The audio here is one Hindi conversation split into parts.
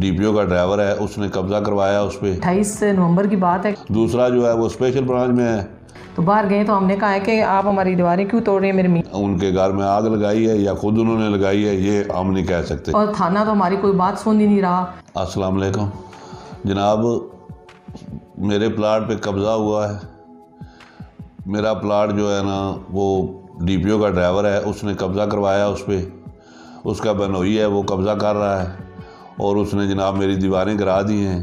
DPO का ड्राइवर है, उसने कब्जा करवाया उस पर। 28 नवंबर की बात है। दूसरा जो है वो स्पेशल ब्रांच में है, तो बाहर गए तो हमने कहा है कि आप हमारी दीवारें क्यों तोड़ रहे हैं मेरे मियां। उनके घर में आग लगाई है या खुद उन्होंने लगाई है ये हम नहीं कह सकते, और थाना तो हमारी कोई बात सुन ही नहीं रहा। अस्सलाम वालेकुम जनाब, मेरे प्लाट पे कब्ज़ा हुआ है। मेरा प्लाट जो है ना वो DPO का ड्राइवर है, उसने कब्ज़ा करवाया उस पर। उसका बनोई है वो कब्ज़ा कर रहा है और उसने जनाब मेरी दीवारें गिरा दी हैं,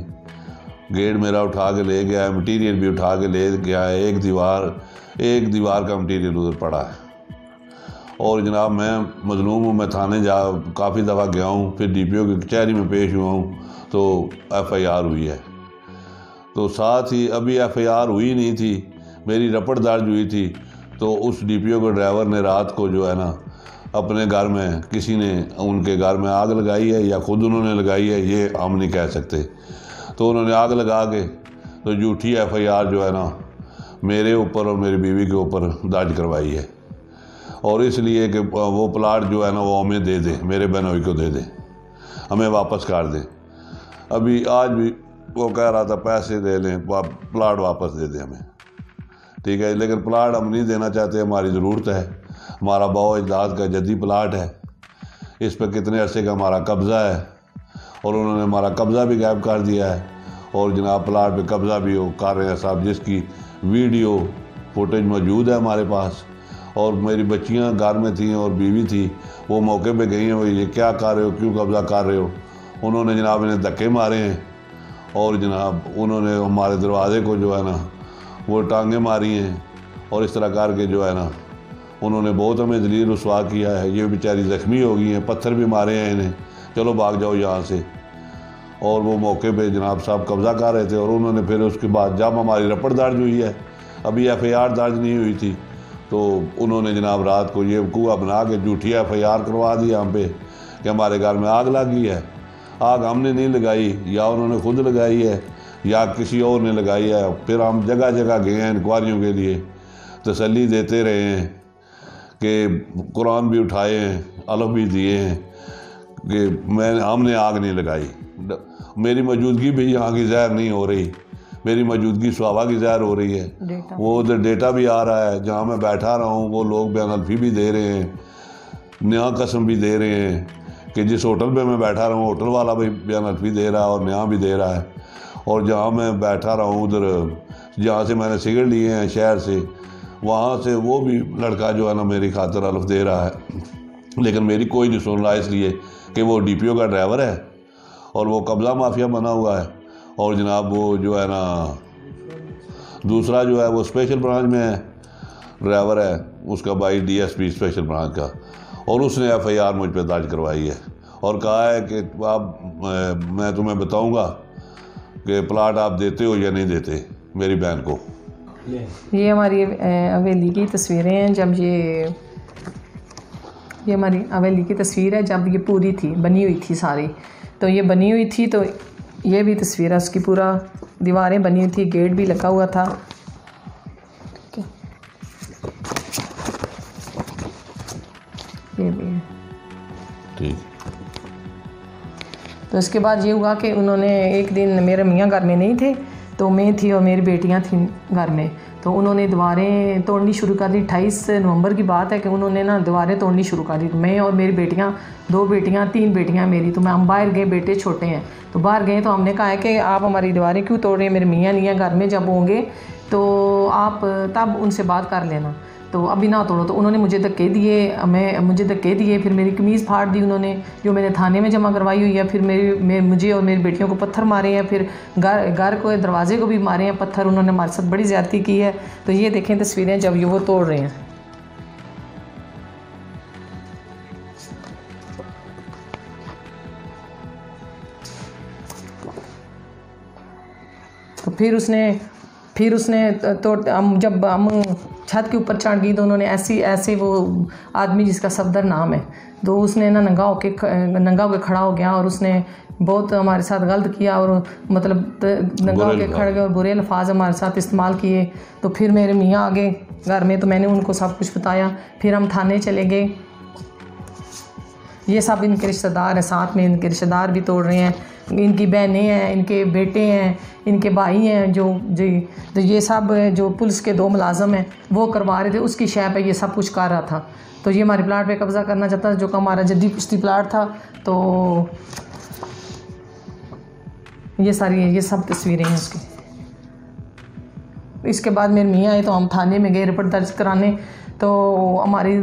गेट मेरा उठा के ले गया है, मटीरियल भी उठा के ले गया है। एक दीवार का मटीरियल उधर पड़ा है। और जनाब मैं मजलूम हूँ, मैं थाने जा काफ़ी दफ़ा गया हूँ, फिर DPO की कचहरी में पेश हुआ हूँ तो FIR हुई है। तो साथ ही अभी FIR हुई नहीं थी, मेरी रपट दर्ज हुई थी, तो उस DPO के ड्राइवर ने रात को जो है ना अपने घर में, किसी ने उनके घर में आग लगाई है या खुद उन्होंने लगाई है ये हम नहीं कह सकते। तो उन्होंने आग लगा के तो झूठी FIR जो है ना मेरे ऊपर और मेरी बीवी के ऊपर दर्ज करवाई है, और इसलिए कि वो प्लाट जो है ना वो हमें दे दे, मेरे बहनोई को दे दे, हमें वापस कर दे। अभी आज भी वो कह रहा था पैसे दे लें, प्लाट वापस दे दे हमें, ठीक है, लेकिन प्लाट हम नहीं देना चाहते, हमारी ज़रूरत है। हमारा बाओ इजदाद का जदी प्लाट है, इस पर कितने अरसे का हमारा कब्ज़ा है और उन्होंने हमारा कब्ज़ा भी गायब कर दिया है। और जनाब प्लाट पे कब्ज़ा भी हो कर रहे हैं साहब, जिसकी वीडियो फुटेज मौजूद है हमारे पास। और मेरी बच्चियां घर में थीं और बीवी थी, वो मौके पे गई हैं, वो ये क्या कर रहे हो, क्यों कब्ज़ा कर रहे हो। उन्होंने जनाब इन्हें धक्के मारे हैं और जनाब उन्होंने हमारे दरवाज़े को जो है ना वो टांगे मारी हैं, और इस तरह करके जो है ना उन्होंने बहुत हमें जलील रुसवा किया है। ये बेचारी ज़ख्मी हो गई हैं, पत्थर भी मारे हैं इन्हें, चलो भाग जाओ यहाँ से। और वो मौके पे जनाब साहब कब्ज़ा कर रहे थे। और उन्होंने फिर उसके बाद जब हमारी रपट दर्ज हुई है, अभी FIR दर्ज नहीं हुई थी, तो उन्होंने जनाब रात को ये कुआ बना के झूठी FIR करवा दी हम पे कि हमारे घर में आग लगी है। आग हमने नहीं लगाई, या उन्होंने खुद लगाई है या किसी और ने लगाई है। फिर हम जगह जगह गए हैं इंक्वायरियों के लिए, तसल्ली देते रहे हैं कि कुरान भी उठाए हैं, अलफ़ भी दिए हैं कि हमने आग नहीं लगाई, मेरी मौजूदगी भी यहाँ की ज़ाहिर नहीं हो रही, मेरी मौजूदगी सवाबा की ज़ाहिर हो रही है। वो उधर डेटा भी आ रहा है, जहाँ मैं बैठा रहा हूँ वो लोग बयान अल्फी भी दे रहे हैं, नया कसम भी दे रहे हैं कि जिस होटल में मैं बैठा रहा हूँ होटल वाला भी बयान अल्फी दे रहा है और नया भी दे रहा है। और जहाँ मैं बैठा रहा हूँ उधर, जहाँ से मैंने सिगरेट लिए हैं शहर से, वहाँ से वो भी लड़का जो है ना मेरी खातिर अलफ़ दे रहा है। लेकिन मेरी कोई नहीं सुन रहा, इसलिए कि वो DPO का ड्राइवर है और वो कब्ज़ा माफिया बना हुआ है। और जनाब वो जो है ना दूसरा जो है वो स्पेशल ब्रांच में है, ड्राइवर है, उसका भाई DSP स्पेशल ब्रांच का, और उसने FIR मुझ पर दर्ज करवाई है और कहा है कि आप, मैं तुम्हें बताऊँगा कि प्लाट आप देते हो या नहीं देते मेरी बहन को। ये हमारी हवेली की तस्वीरें हैं, जब ये हमारी हवेली की तस्वीर है, जब ये पूरी थी, बनी हुई थी सारी, तो ये बनी हुई थी, तो ये भी तस्वीर है उसकी, पूरा दीवारें बनी हुई थी, गेट भी लगा हुआ था। ये भी है ठीक। तो इसके बाद ये हुआ कि उन्होंने एक दिन, मेरे मियाँ घर में नहीं थे तो मैं थी और मेरी बेटियां थीं घर में, तो उन्होंने दीवारें तोड़नी शुरू कर दी। 28 नवंबर की बात है कि उन्होंने ना दीवारें तोड़नी शुरू कर दी। मैं और मेरी बेटियां, 2 बेटियां 3 बेटियां मेरी, तो मैं हम बाहर गए, बेटे छोटे हैं, तो बाहर गए तो हमने कहा है कि आप हमारी दीवारें क्यों तोड़ रहे हैं, मेरे मियाँ नहीं हैं घर में, जब होंगे तो आप तब उनसे बात कर लेना, तो अभी ना तोड़ो। तो उन्होंने मुझे धक्के दिए, मुझे धक्के दिए, फिर मेरी कमीज़ फाड़ दी उन्होंने, जो मैंने थाने में जमा करवाई हुई है। फिर मुझे और मेरी बेटियों को पत्थर मारे हैं, फिर घर को, दरवाजे को भी मारे हैं पत्थर, उन्होंने हमारे साथ बड़ी ज़्यादती की है। तो ये देखें तस्वीरें जब ये वो तोड़ रहे हैं। तो फिर उसने तोड़, जब हम छत के ऊपर चढ़ गई तो उन्होंने ऐसे वो आदमी जिसका सफदर नाम है, तो उसने ना नंगा होके खड़ा हो गया, और उसने बहुत हमारे साथ गलत किया, और मतलब नंगा होके खड़े गए और बुरे अल्फाज हमारे साथ इस्तेमाल किए। तो फिर मेरे मियाँ आ गए घर में, तो मैंने उनको सब कुछ बताया, फिर हम थाने चले गए। ये सब इनके रिश्तेदार हैं, साथ में इनके रिश्तेदार भी तोड़ रहे हैं, इनकी बहनें हैं, इनके बेटे हैं, इनके भाई हैं, जो ये सब जो पुलिस के दो मुलाजम हैं वो करवा रहे थे, उसकी शय पे ये सब कुछ कर रहा था। तो ये हमारे प्लाट पे कब्ज़ा करना चाहता था, जो कि हमारा जद्दी पुश्ती प्लाट था। तो ये सब तस्वीरें हैं उसकी। इसके बाद मेरे मियाँ आए तो हम थाने में गए रिपोर्ट दर्ज कराने, तो हमारी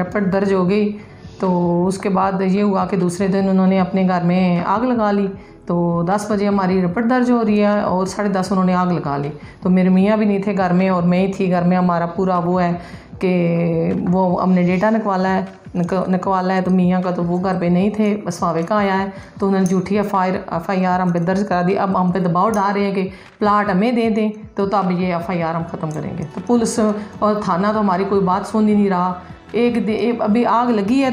रिपोर्ट दर्ज हो गई। तो उसके बाद ये हुआ कि दूसरे दिन उन्होंने अपने घर में आग लगा ली। तो 10 बजे हमारी रिपोर्ट दर्ज हो रही है और 10:30 उन्होंने आग लगा ली। तो मेरे मियाँ भी नहीं थे घर में और मैं ही थी घर में। हमारा पूरा वो है कि वो हमने डेटा निकवाला है तो मियाँ का तो वो घर पे नहीं थे, बस वावे का आया है। तो उन्होंने झूठी एफ आई आर हम पे दर्ज करा दी। अब हम पे दबाव डाल रहे हैं कि प्लाट हमें दे दें, तो तब ये एफ आई आर हम ख़त्म करेंगे। तो पुलिस और थाना तो हमारी कोई बात सुन ही नहीं रहा। अभी आग लगी है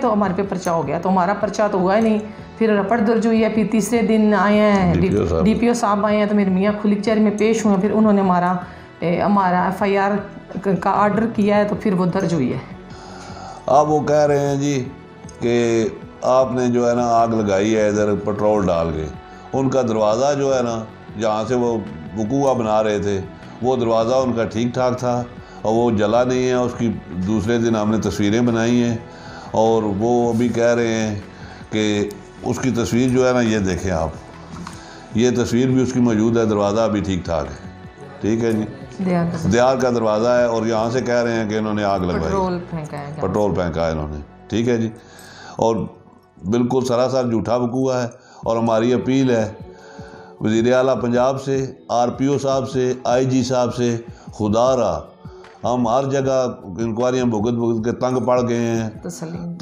तो हमारे पे पर्चा हो गया, तो हमारा पर्चा तो हुआ ही नहीं। फिर रपट दर्ज हुई है, फिर तीसरे दिन आए हैं DPO साहब आए हैं, तो मेरे मियाँ खुली कचहरी में पेश हुए। फिर उन्होंने हमारा FIR का आर्डर किया है, तो फिर वो दर्ज हुई है। आप वो कह रहे हैं जी कि आपने जो है ना आग लगाई है इधर पेट्रोल डाल के, उनका दरवाज़ा जो है ना जहाँ से वो वकूआ बना रहे थे वो दरवाज़ा उनका ठीक ठाक था और वो जला नहीं है। उसकी दूसरे दिन हमने तस्वीरें बनाई हैं और वो अभी कह रहे हैं कि उसकी तस्वीर जो है ना, ये देखें आप, ये तस्वीर भी उसकी मौजूद है, दरवाज़ा अभी ठीक ठाक है। ठीक है जी, दियार का दरवाज़ा है और यहाँ से कह रहे हैं कि इन्होंने आग लगवाई, पेट्रोल फेंका है इन्होंने। ठीक है जी, और बिल्कुल सरासर झूठा वकूआ है। और हमारी अपील है वज़ीर आला पंजाब से, RPO साहब से, IG साहब से, खुदारा हम हर जगह इंक्वायरियाँ भुगत के तंग पड़ गए हैं,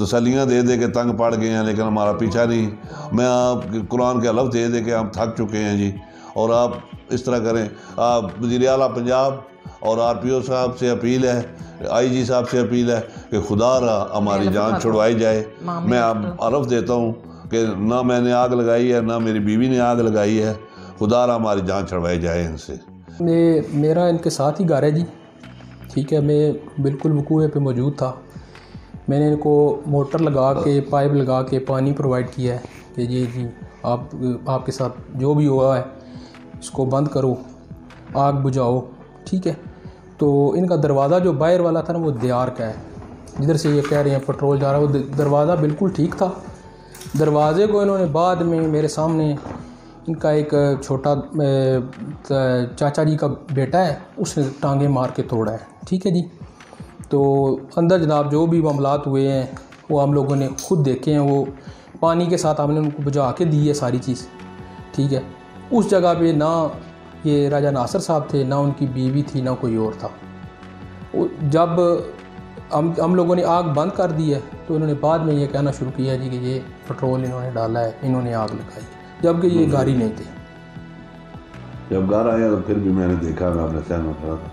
तसलियाँ दे के तंग पड़ गए हैं, लेकिन हमारा पीछा नहीं। मैं आप कुरान के हलफ दे के हम थक चुके हैं जी। और आप इस तरह करें, आप वज़ीर आला पंजाब और RPO साहब से अपील है, IG साहब से अपील है कि खुदा रहा हमारी जान छुड़वाई जाए। मैं आप हलफ देता हूँ कि ना मैंने आग लगाई है, ना मेरी बीवी ने आग लगाई है। खुदा रहा हमारी जान छुड़वाई जाए इनसे। मेरा इनके साथ ही घर है जी। ठीक है, मैं बिल्कुल वकूए पे मौजूद था। मैंने इनको मोटर लगा के, पाइप लगा के पानी प्रोवाइड किया है कि जी आपके साथ जो भी हुआ है इसको बंद करो, आग बुझाओ। ठीक है, तो इनका दरवाज़ा जो बाहर वाला था ना वो दियार का है, जिधर से ये कह रहे हैं पेट्रोल जा रहा है, वो दरवाज़ा बिल्कुल ठीक था। दरवाज़े को इन्होंने बाद में मेरे सामने, इनका एक छोटा चाचा जी का बेटा है, उसने टांगे मार के तोड़ा है। ठीक है जी, तो अंदर जनाब जो भी मामलात हुए हैं वो हम लोगों ने खुद देखे हैं। वो पानी के साथ हमने उनको बुझा के दी है सारी चीज़। ठीक है, उस जगह पे ना ये राजा नासर साहब थे, ना उनकी बीवी थी, ना कोई और था। जब हम लोगों ने आग बंद कर दी है तो इन्होंने बाद में ये कहना शुरू किया जी कि ये पेट्रोल इन्होंने डाला है, इन्होंने आग लगाई, जबकि ये घर ही नहीं थे। जब घर आया तो फिर भी मैंने देखा, मैं अपने सहन में खड़ा था।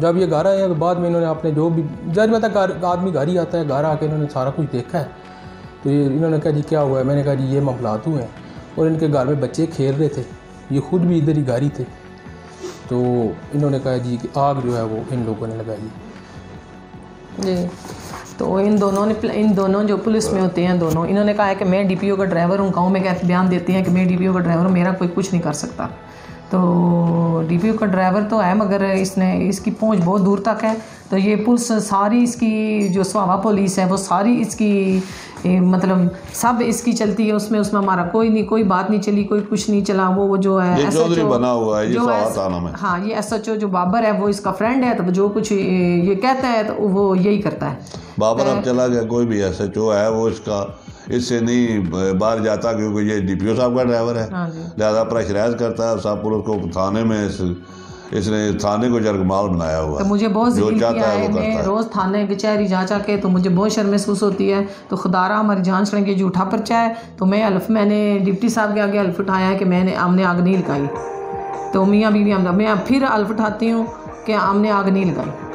जब ये घर आया तो बाद में इन्होंने अपने जो भी जज में तक आदमी घर ही आता है, घर आके इन्होंने सारा कुछ देखा है। तो ये इन्होंने कहा जी क्या हुआ है, मैंने कहा जी ये मामलात हुए हैं। और इनके घर में बच्चे खेल रहे थे, ये खुद भी इधर ही घर ही थे। तो इन्होंने कहा जी कि आग जो है वो इन लोगों ने लगाई जी। तो इन दोनों जो पुलिस में होते हैं, दोनों इन्होंने कहा है कि मैं DPO का ड्राइवर हूँ। गाँव में क्या बयान देती हैं कि मैं DPO का ड्राइवर हूँ, मेरा कोई कुछ नहीं कर सकता। तो DPO का ड्राइवर तो है, मगर इसकी पहुँच बहुत दूर तक है। तो ये पुलिस सारी, इसकी जो स्वावा पुलिस है वो सारी इसकी मतलब सब इसकी चलती है, उसमें हमारा कोई बात नहीं चली, कोई कुछ नहीं चला। वो जो है SHO बना हुआ है, ये SHO जो बाबर है वो इसका फ्रेंड है, तो जो कुछ ये कहता है तो वो यही करता है। बाबर अब चला गया, कोई भी SHO है वो इससे नहीं बाहर जाता, क्योंकि ये DPO साहब का ड्राइवर है, ज़्यादा प्रेशराइज करता है साहब पुलिस को। थाने में इसने थाने को जरगमाल बनाया हुआ है। तो मुझे बहुत जो चाहता है वो करता है। रोज़ थाने कचहरी जा के तो मुझे बहुत शर्म महसूस होती है। तो खुदारा हमारी जान छड़ेंगे, झूठा पर्चा है। तो मैंने डिप्टी साहब के आगे हल्फ उठाया है कि हमने आग नहीं लगाई। तो मियाँ बीवी मैं फिर हल्फ उठाती हूँ कि हमने आग नहीं लगाई।